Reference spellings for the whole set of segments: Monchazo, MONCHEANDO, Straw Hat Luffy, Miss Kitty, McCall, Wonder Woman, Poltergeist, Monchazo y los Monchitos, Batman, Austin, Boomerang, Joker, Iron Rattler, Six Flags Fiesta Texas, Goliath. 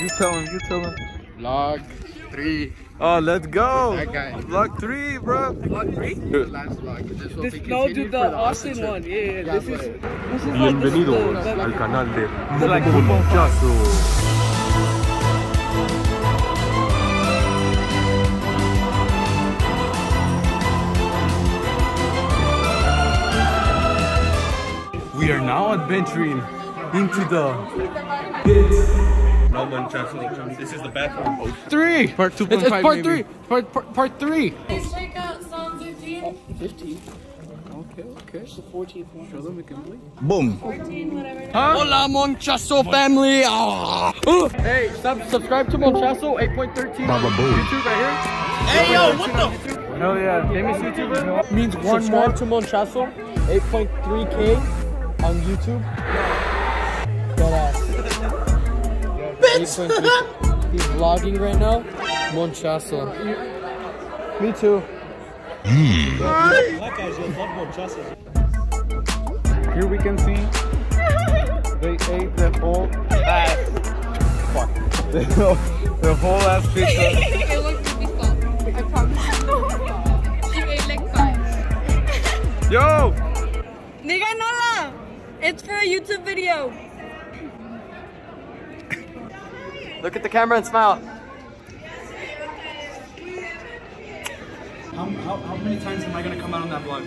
You tell him, you tell him. Vlog 3. Oh, let's go. That guy. Vlog 3, bro. Vlog 3? The last vlog. This, no, dude, the Austin one. Yeah, yeah, yeah, this is Bienvenidos al canal de Monchazo. We are now adventuring into the pits. No Monchazo. This is the bathroom. Oh, 3. Part 2.5. It's part maybe. 3. Part 3. Please check out Psalm 15. Oh, 15. Okay, okay. It's the 14th one. Show them we can play. Boom. 14, whatever. Huh? Hola, Monchazo family. Oh. Hey, subscribe to Monchazo 8.13. Baba Boo. YouTube right here. Hey, yo, what the? Hell yeah. Famous YouTuber. Means one more to Monchazo. 8.3K. On YouTube, bitch. He's vlogging right now. Monchazo. Me too. Here we can see they ate the whole ass. Fuck. The whole ass pizza. It looks really fun. I promise. You ate like 5. Yo. Nigga, no. It's for a YouTube video. Look at the camera and smile. How many times am I gonna come out on that vlog?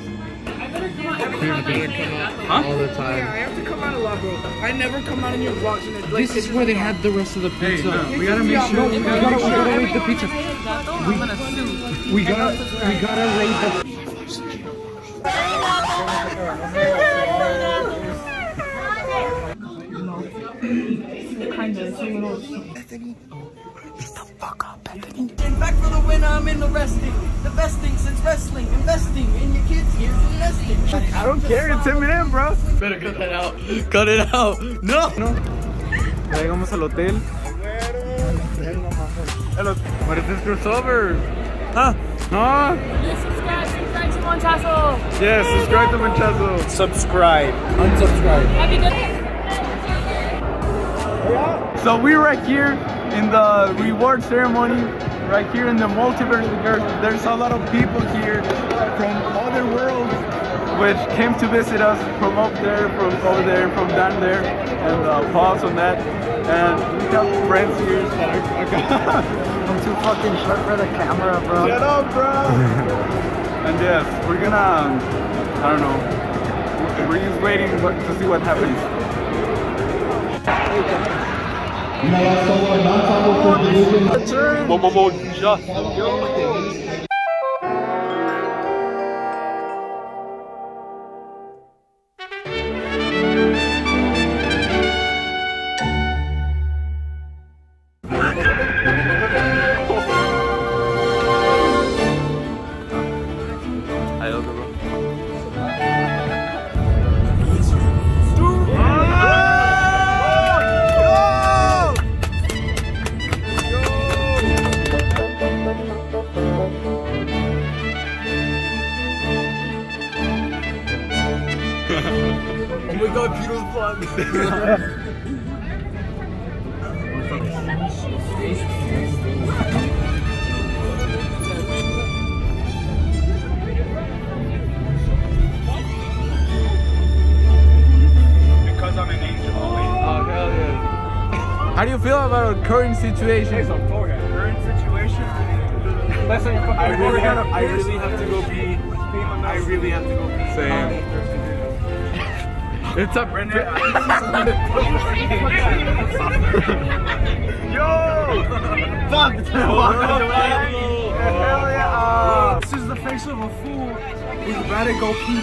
I better come out every time I come out. Huh? All the time. Yeah, I have to come out a lot, bro. I never come out in your vlogs. And like, this is where they had the rest of the pizza. Hey, no, we gotta make sure. We gotta rate the pizza. We gotta rate the. Bethany, shut the fuck up, Bethany. And back for the win, I'm in the resting. The best thing since wrestling. Investing in your kids, here's investing. I don't care, it's him and him, bro. Better cut that out. Cut it out. No! Ya llegamos al hotel. What if this group's over? Huh? No? Subscribe to Monchazo. Yeah, subscribe to Monchazo. Subscribe. Unsubscribe. Have you done it? So we're right here in the reward ceremony, right here in the multiverse. There's a lot of people here from other worlds which came to visit us from up there, from over there, from down there, and pause on that. And we got friends here that are I'm too fucking short for the camera, bro. Shut up, bro! And yes, we're gonna, I don't know, we're just waiting to see what happens. How do you feel about our current situation? Hey, so current situation? Listen, I really have to go pee. Same. It's up right now. Yo! Fuck! Hell yeah! This is the face of a fool who's about to go pee.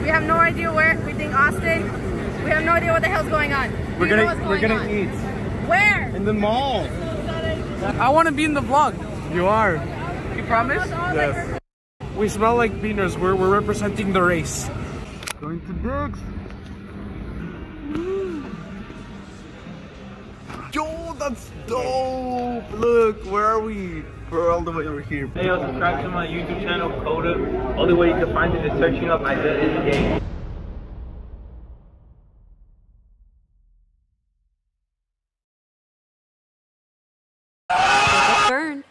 We have no idea where. We think Austin. We have no idea what the hell's going on. We're gonna eat. Where? In the mall. I want to be in the vlog. You are. You promise? Yes. We smell like beaners. We're representing the race. Going to Dick's. Yo, That's dope! Look, where are we? We're all the way over here. Hey, yo, subscribe to my YouTube channel, Coda. Only way you can find it is searching up Isaiah is the game. Burn.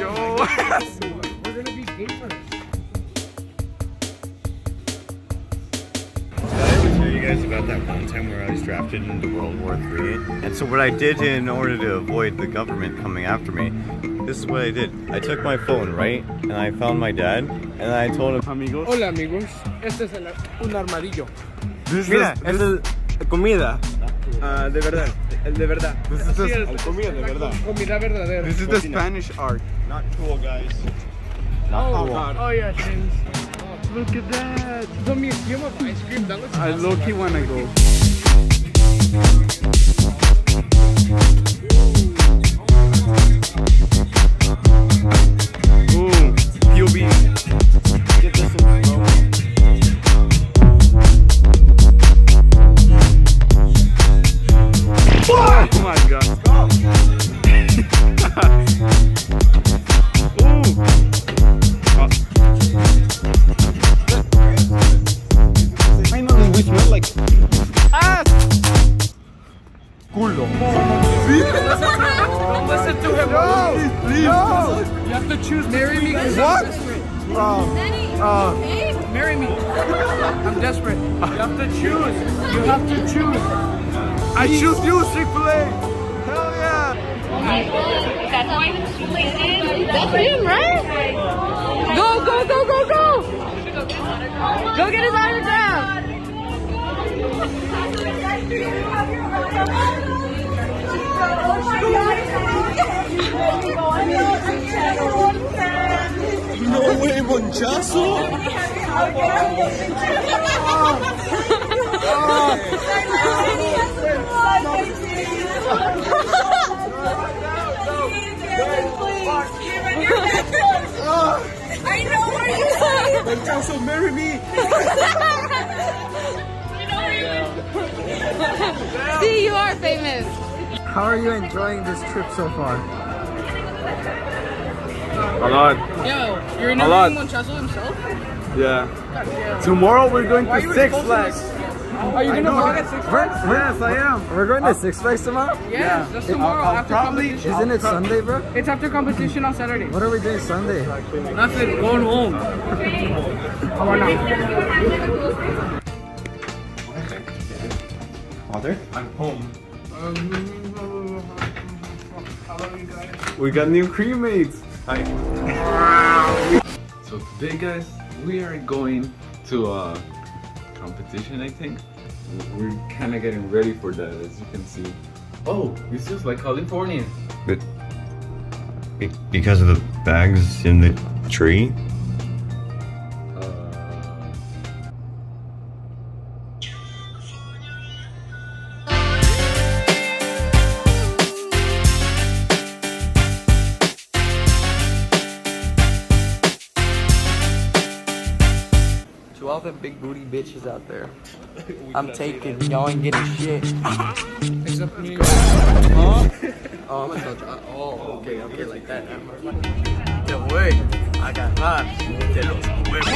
Yo, we're gonna be gamers. About that one time where I was drafted into World War III. And so what I did in order to avoid the government coming after me, this is what I did. I took my phone, right? And I found my dad, and I told him, amigos. Hola amigos, este es un armadillo. Mira, this es comida. De verdad, el de verdad. This is the comida de verdad. Comida verdadera. This is the Spanish art. Not cool, guys. Not cool. Oh yeah, James. Look at that! The museum of ice cream, that looks awesome. I low-key wanna go. Ooh, you'll be. Get this in slow. Oh, oh my god, I choose you, Six Flags! Hell yeah! That's why Six Flags is. That's him, right? Go, go, go, go, go! Go get his autograph! No way, Monchazo! I know where you live. Monchazo, marry me. I know where you live. See, you are famous. How are you enjoying this trip so far? A lot. Yo, you're interviewing Monchazo himself? Yeah. Tomorrow we're going to Six Flags. Are you going to vlog at Six Flags? Yes, I am. We're going to Six Flags tomorrow? Yes, that's tomorrow after competition. Isn't it Sunday, bro? It's after competition on Saturday. What are we doing Sunday? Nothing. Going home. How are now? Mother? I'm home. We got new crewmates. Hi. So today, guys, we are going to competition, I think. We're kind of getting ready for that, as you can see. Oh, this is like California. But because of the bags in the tree? All the big booty bitches out there. I'm taking y'all ain't getting shit. Except me. Huh? Oh, I'm gonna touch. Oh, okay, I'm here like that. The way I got hot. De los huevos.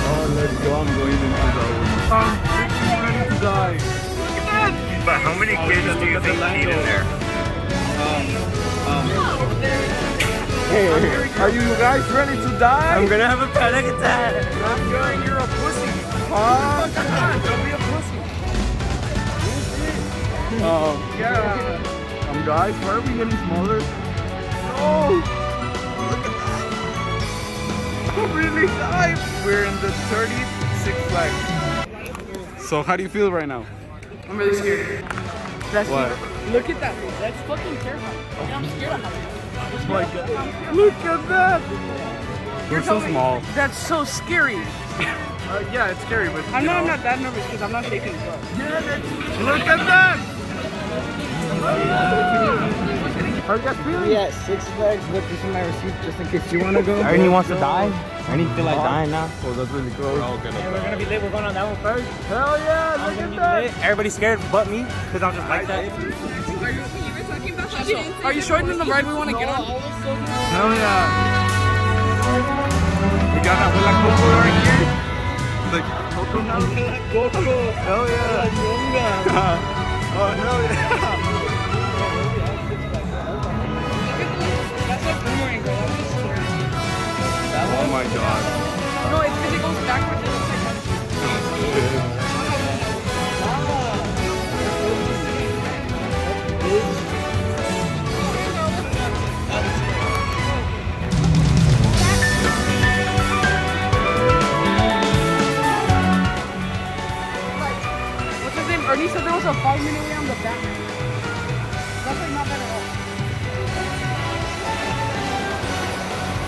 Oh, let's go. I'm going into the. I'm ready to die. But how many kids do you think need in there? Hey, are you guys ready to die? I'm gonna have a panic attack. I'm going, you're a pussy. Come on, don't be a pussy. Yeah. Guys, why are we getting smaller? No! Look at that! I'm really tired. We're in the 30th Six Flags. So how do you feel right now? I'm really scared. That's what? Look at that. That's fucking terrifying. Oh. I'm scared of it. Like, look at that. You're so small. That's so scary. Yeah, it's scary, but I'm not that nervous because I'm not shaking. Yeah, look at that. Poltergeist, really? Yeah, Six Flags, look, this is my receipt just in case you want to go. Ernie wants to die. Ernie feel like dying now. Oh, that's really cool. We're all gonna, we're gonna be lit. We're going on that one first. Hell yeah, look at that. Everybody's scared but me, because I'm just like that. Are you showing them the ride we want to get on? Hell yeah. We got that with like Coco right here. Coco. Hell yeah. Oh, hell yeah. Oh my god. No, it's because it goes backwards and it's like what's his name? Ernie said there was a 5-minute way on the back. That's like not bad at all.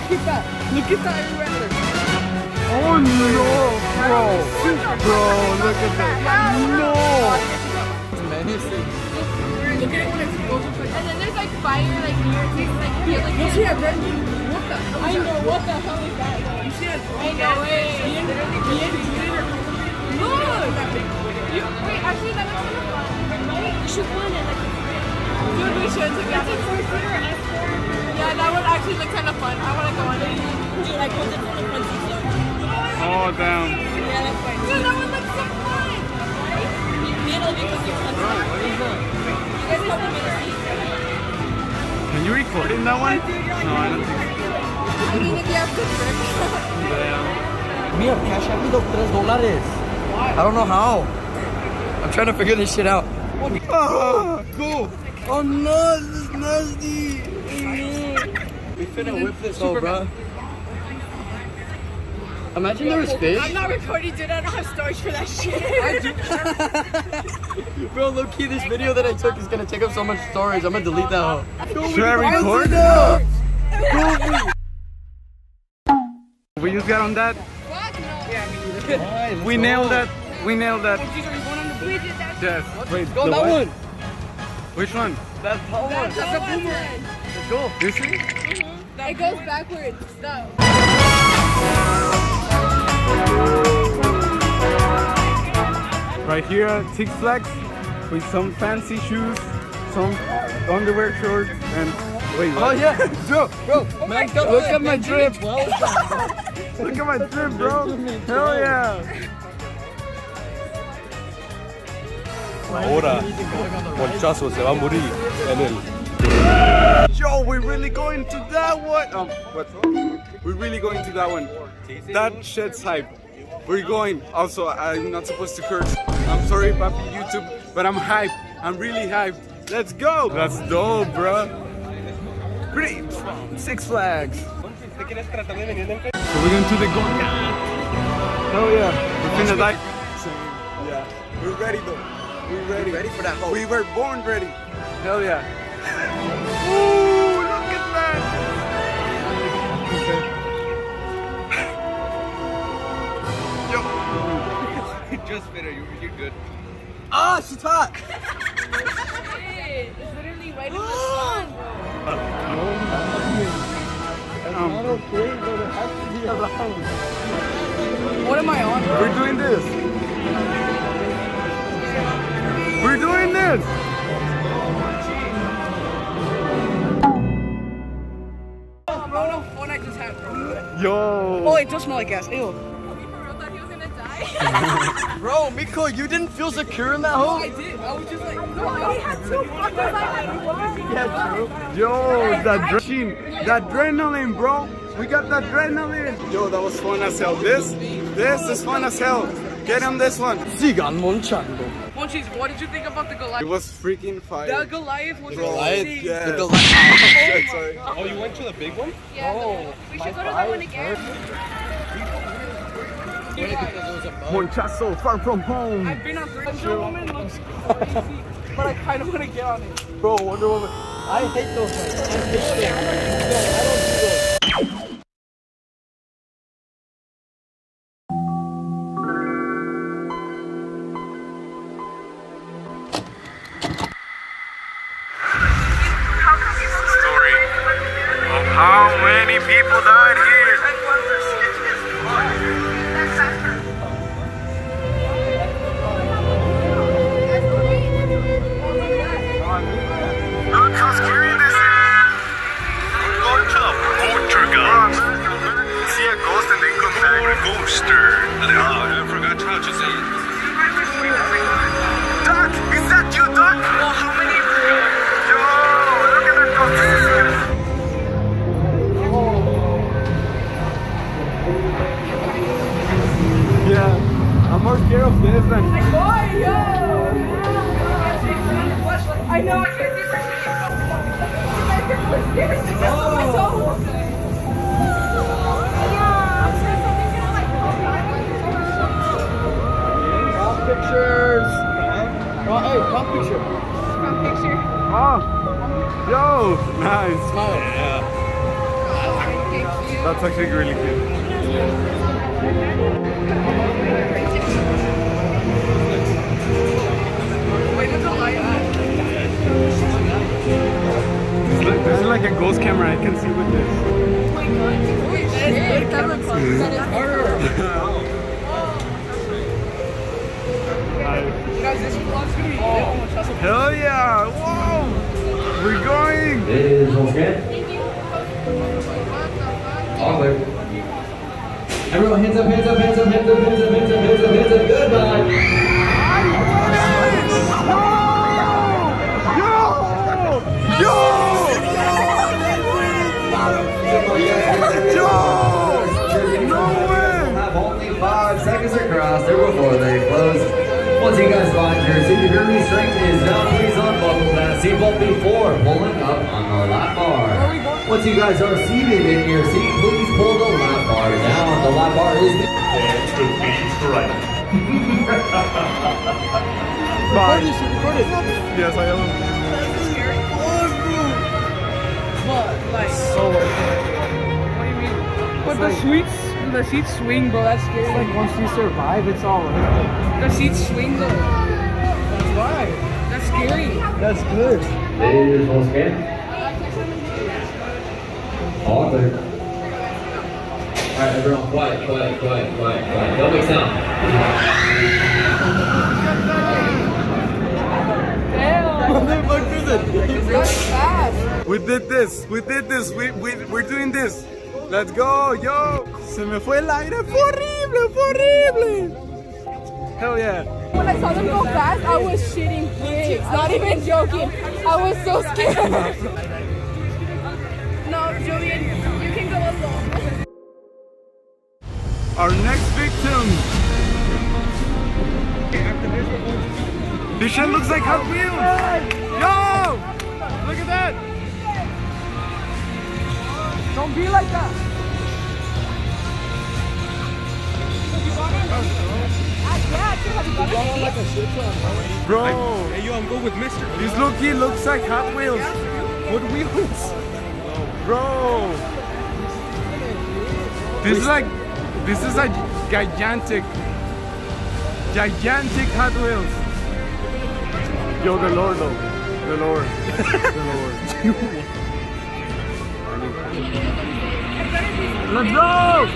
Look at that. Look at that Iron Rattler. Oh no, bro. Bro, look at that. No. It's menacing. Look at it when it goes up. And then there's like fire like near it. Like, you see that red? What the hell? I know, what the hell is that? You see that? I know it. Look. Wait, actually that looks like a fun. You should want it like a friend. Dude, we should. That's a 4-footer S4. Yeah, that would actually look kind of fun. I want to go on it. Dude, like, what's it for the fun season? Oh, damn. Yeah, that's fine. Dude, that would look so fun! Right? Middle because you want to go. What is that? You guys have the middle seat. Are you recording that one? No, I don't think so. I mean, if you have good grip. Damn. We have cash out with $3. I don't know how. I'm trying to figure this shit out. Oh, cool. Oh, no, this is nasty. We finna whip this over, bro. Imagine there was fish. I'm not recording, dude. I don't have storage for that shit. Bro, low key, this video that I took is gonna take up so much storage. I'm gonna delete that whole. Should I record it? We just got on that. Yeah, we nailed that. We nailed that. Yes. Wait, go that one. Which one? That's the one. That's a boomerang. Let's go. You see? It goes backwards, though. Right here at Six Flags with some fancy shoes, some underwear shorts, and... Wait, what? Oh, yeah! Bro, oh man, look at my drip! Look at my drip, bro! Hell yeah! Ahora, Monchazo se va a morir en él. Yo, we're really going to that one. We're really going to that one. That shit's hype. We're going. Also, I'm not supposed to curse. I'm sorry, Papi YouTube, but I'm hyped. I'm really hyped. Let's go. That's dope, bro. Great. Six Flags. So we're going to the Goliath. Oh yeah. We're gonna die. Yeah. We're ready though. We're ready. We're ready for that hole. We were born ready. Hell yeah. Ooh, look at that. Yo. Just better. You're good. Ah, she's hot. It's literally right in the sun. Not okay, but it has to be around. What am I on? We're doing this. We're doing this! Phone I just had, bro. Yo! Oh, it does smell like gas. Ew. Oh, we for real thought he was gonna die. Bro, Miko, you didn't feel secure in that hole? No, I did. I was just like, no, we had 2 fucking like, yeah, true. Yo, that adrenaline, bro. We got that adrenaline. Yo, that was fun as hell. This is fun as hell. Get him this one. Sigan Monchando. Monchis, what did you think about the Goliath? It was freaking fire. The Goliath was amazing. Yes. The Goliath. Oh, you went to the big one? Yeah. Oh, we should go to that one again. Monchazo, far from home. I've been on 3. Wonder Woman looks crazy, but I kind of want to get on it. Bro, Wonder Woman. I hate those guys. I hate them. How come people I know I can't do this. Oh. Oh. Pictures. Oh, hey, pop picture. Pop picture. Oh. Yo. Nice. Smile. Yeah. That's actually really cute. Wait, it's a light. This is like a ghost camera. I can see with this. Oh my god. Holy shit. That looks awesome. That is horror. Guys, this vlog's gonna be Monchazo. Hell yeah! Whoa! We're going! It is okay. Thank you. All the way. Everyone, hands up, hands up, hands up, hands up, hands up, hands up, hands up, hands up. Goodbye! Yo! Yo! Yo! No way! Have only 5 seconds across there before they close. Once you guys find your seat, if your knee strength is down, please unbuckle that seatbelt before pulling up on the lap bar. Once you guys are seated in your seat, please pull the lap bar down. The lap bar is the and to be right. Bye. Yes, I am. What? Like so. What do you mean? But the sweets. The seats swing, but that's scary. It's like once you survive, it's all right. The seats swing, though. That's why. That's scary. That's good. It is all scared. All good. Alright, everyone, quiet, quiet, quiet, quiet, quiet. Don't make sound. Damn. What the fuck? We did this. We did this. We're doing this. Let's go, yo! Se me fue el aire, fue horrible, Hell yeah! When I saw them go fast, I was shitting bricks. Not even joking. I was so scared. No, Julian, you can go alone. Our next victim. This shit looks like Hot Wheels. Yo! Look at that! Don't be like that! Bro! Hey yo, I'm going with Mr. This looky looks like Hot Wheels! Hot Wheels! Bro! This is like... This is a gigantic... Gigantic Hot Wheels! Yo, the lore though. The lore. The lore. Let's go!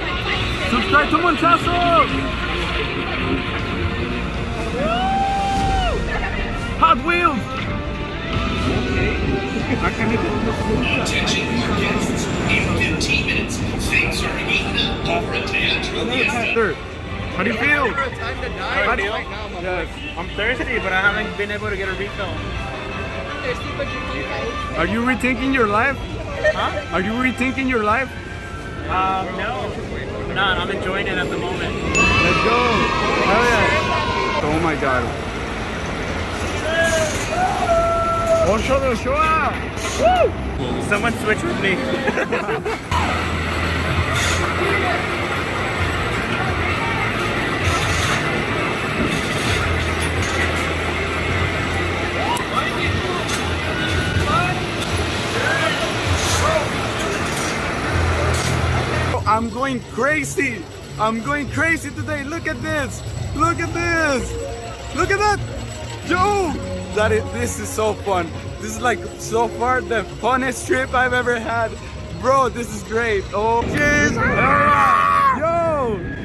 Subscribe to Monchazo! Hot Wheels! Attention your guests. In 15 minutes, things are heating up over a theatrical fiesta. How do you feel? Yes. I'm thirsty, but I haven't been able to get a refill. Are you rethinking your life? Huh? Are you rethinking your life? No. Not. I'm enjoying it at the moment. Let's go. Hell yeah. Oh my god. Woo! Someone switch with me. I'm going crazy! I'm going crazy today! Look at this! Look at this! Look at that! Yo! This is so fun! This is like so far the funnest trip I've ever had! Bro, this is great! Oh! Cheese! Yo!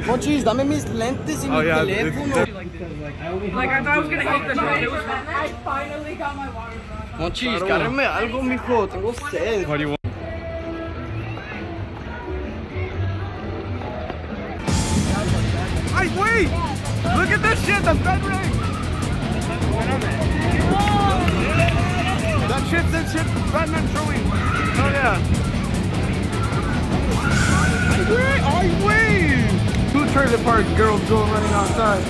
Monchis, dame mis lentes y mi teléfono! Like, I thought I was gonna hate this one! I finally got my water bottle! Monchis, carame algo, mijo! Tengo sed! What do you want? Wait! Look at this shit! That's Boomerang! That shit's Batman throwing! Oh yeah! I wait! Two trailer park girls go running outside.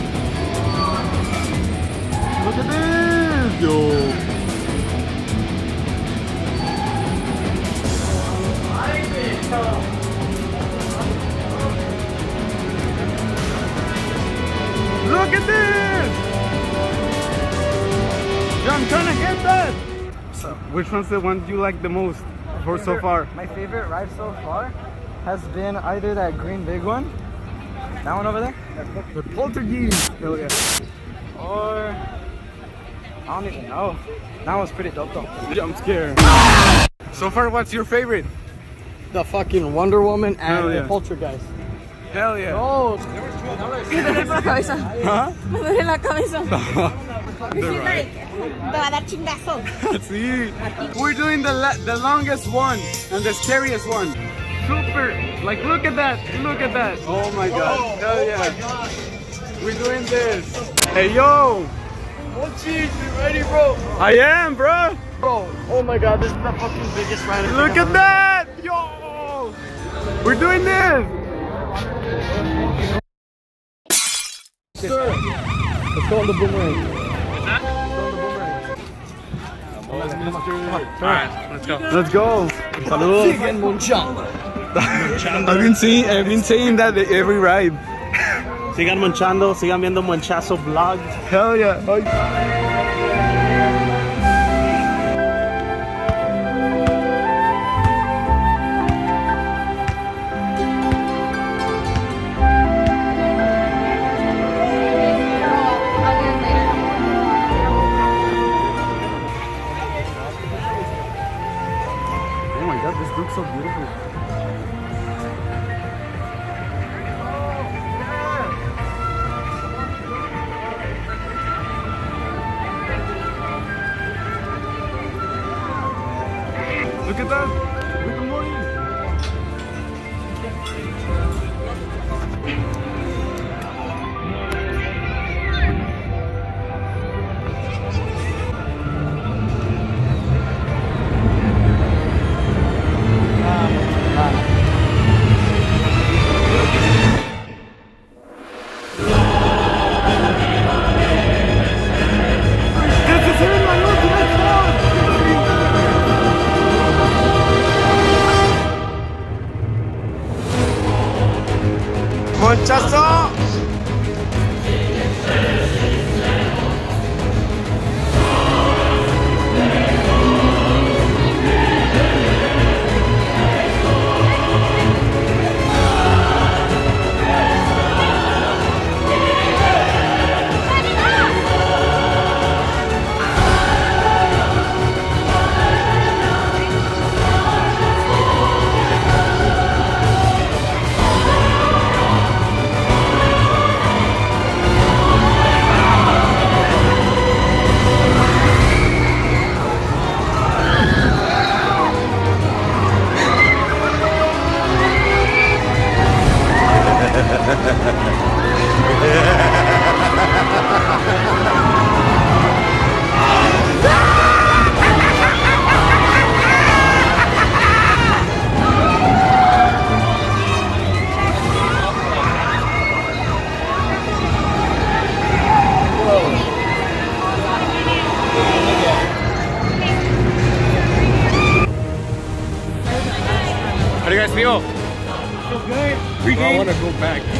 I'm gonna get that! So, which one's the one you like the most for so far? My favorite ride so far has been either that green big one, that one over there, the Poltergeist, hell yeah, or I don't even know. That one's pretty dope though. Jump scare. So far, what's your favorite? The fucking Wonder Woman and the Poltergeist. Hell yeah. Oh, there was 2 of them. Huh? Me duele la cabeza. This is like, te va a dar chingazo. See? We're doing the longest one and the scariest one. Super. Like, look at that. Look at that. Oh my god. Oh, hell yeah. My god. We're doing this. Hey, yo. Monchi, you ready, bro? I am, bro. Bro. Oh my god, this is the fucking biggest ride. Look at that. Yo. We're doing this. Sir. Let's go on the Boomerang. What's that? Let's go on the Boomerang. Alright, let's go. Let's go. Saludos. Monchazo. I've been saying that every ride. Sigan monchando, sigan viendo Monchazo vlogs. Hell yeah. Oh. So beautiful. Look at that. Good Monchazo!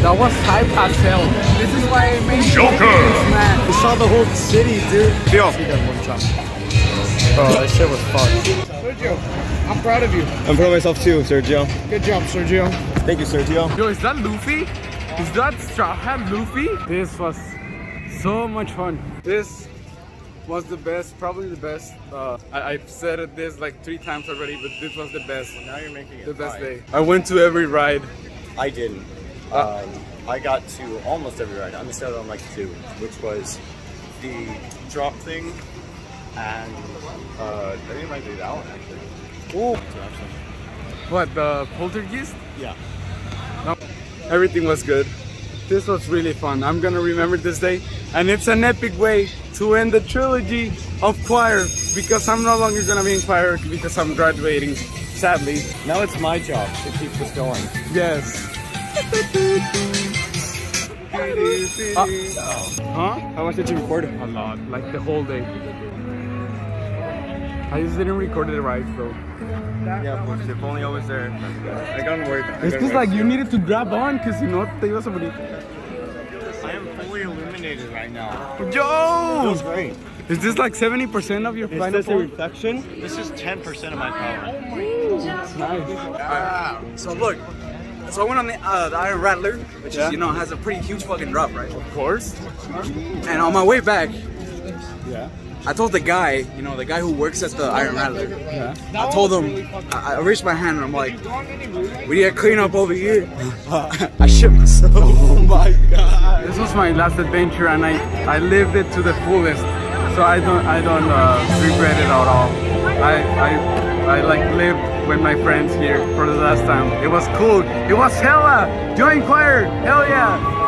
That was hype as hell. This is why I made Joker! Man, we saw the whole city, dude. Yo. Oh, that shit was fun. Sergio, I'm proud of you. I'm proud of myself too, Sergio. Good job, Sergio. Thank you, Sergio. Yo, is that Luffy? Is that Straw Hat Luffy? This was so much fun. This was the best, probably the best. I've said it this like 3 times already, but this was the best. Well, now you're making it the best day. I went to every ride. I didn't. I got to almost every ride. I'm still on like 2, which was the drop thing, and I think it might be that one actually. Oh, what, the Poltergeist? Yeah. No, everything was good. This was really fun. I'm gonna remember this day, and it's an epic way to end the trilogy of choir because I'm no longer gonna be in choir because I'm graduating, sadly. Now it's my job to keep this going. Yes. Huh? How much did you record it? A lot, like the whole day. I just didn't record it right, though. Yeah, pues if only I was there. I got work. It's just like you needed to grab on, because you know what they was. I am fully illuminated right now. Yo! That was great. Is this like 70% of your pineapple? Is this a reflection? This is 10% of my power. Ooh, nice. Wow. So look, so I went on the Iron Rattler, which is, you know, has a pretty huge fucking drop, right? Of course. And on my way back, I told the guy, you know, the guy who works at the Iron Rattler, I told him, I reached my hand and I'm like, we need to clean up over here. I shit myself. Oh my God. This was my last adventure and I lived it to the fullest. So I don't regret it at all. I like lived with my friends here for the last time. It was cool. It was hella. Join choir. Hell yeah.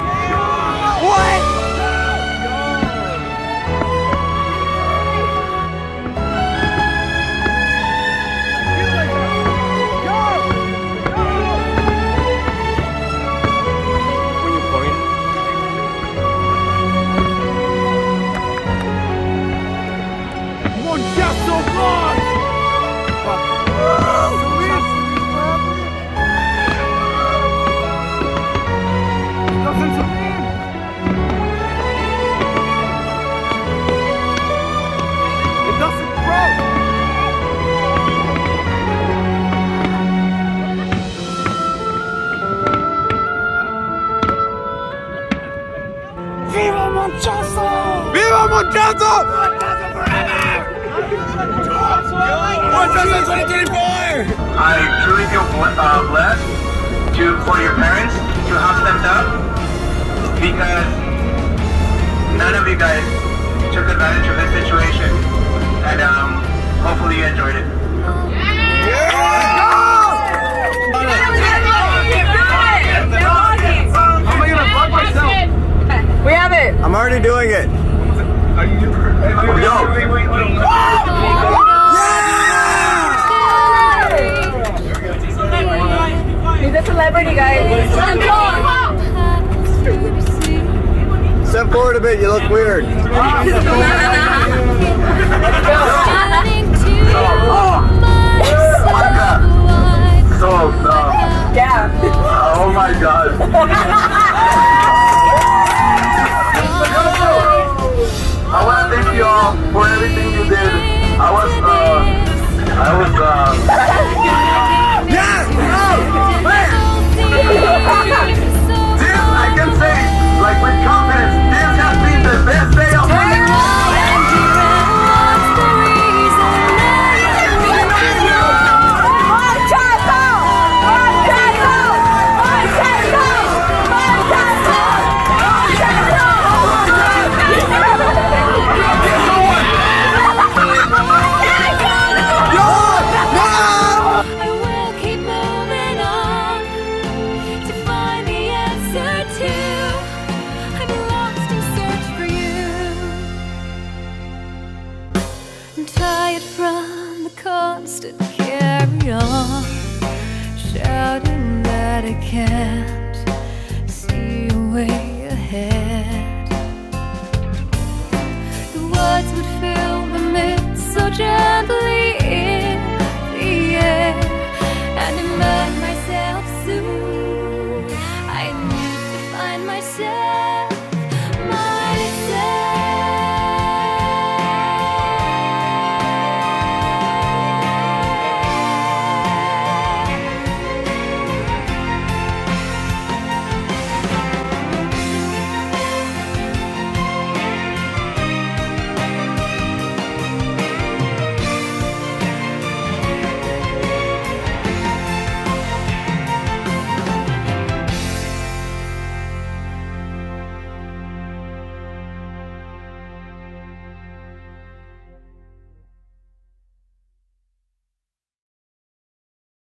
Monchazo! Viva Monchazo! Monchazo forever! Monchazo 2024! I truly feel blessed for your parents to have stepped up, because none of you guys took advantage of this situation, and hopefully you enjoyed it. We have it! I'm already doing it! Are you doing it? No! Yeah! He's a celebrity, guys. Step forward a bit, you look weird. Oh my God. I want to thank you all for everything you did. Yes! Oh! Man! This I can say, like, with confidence, this has been the best day of my life! Gentle.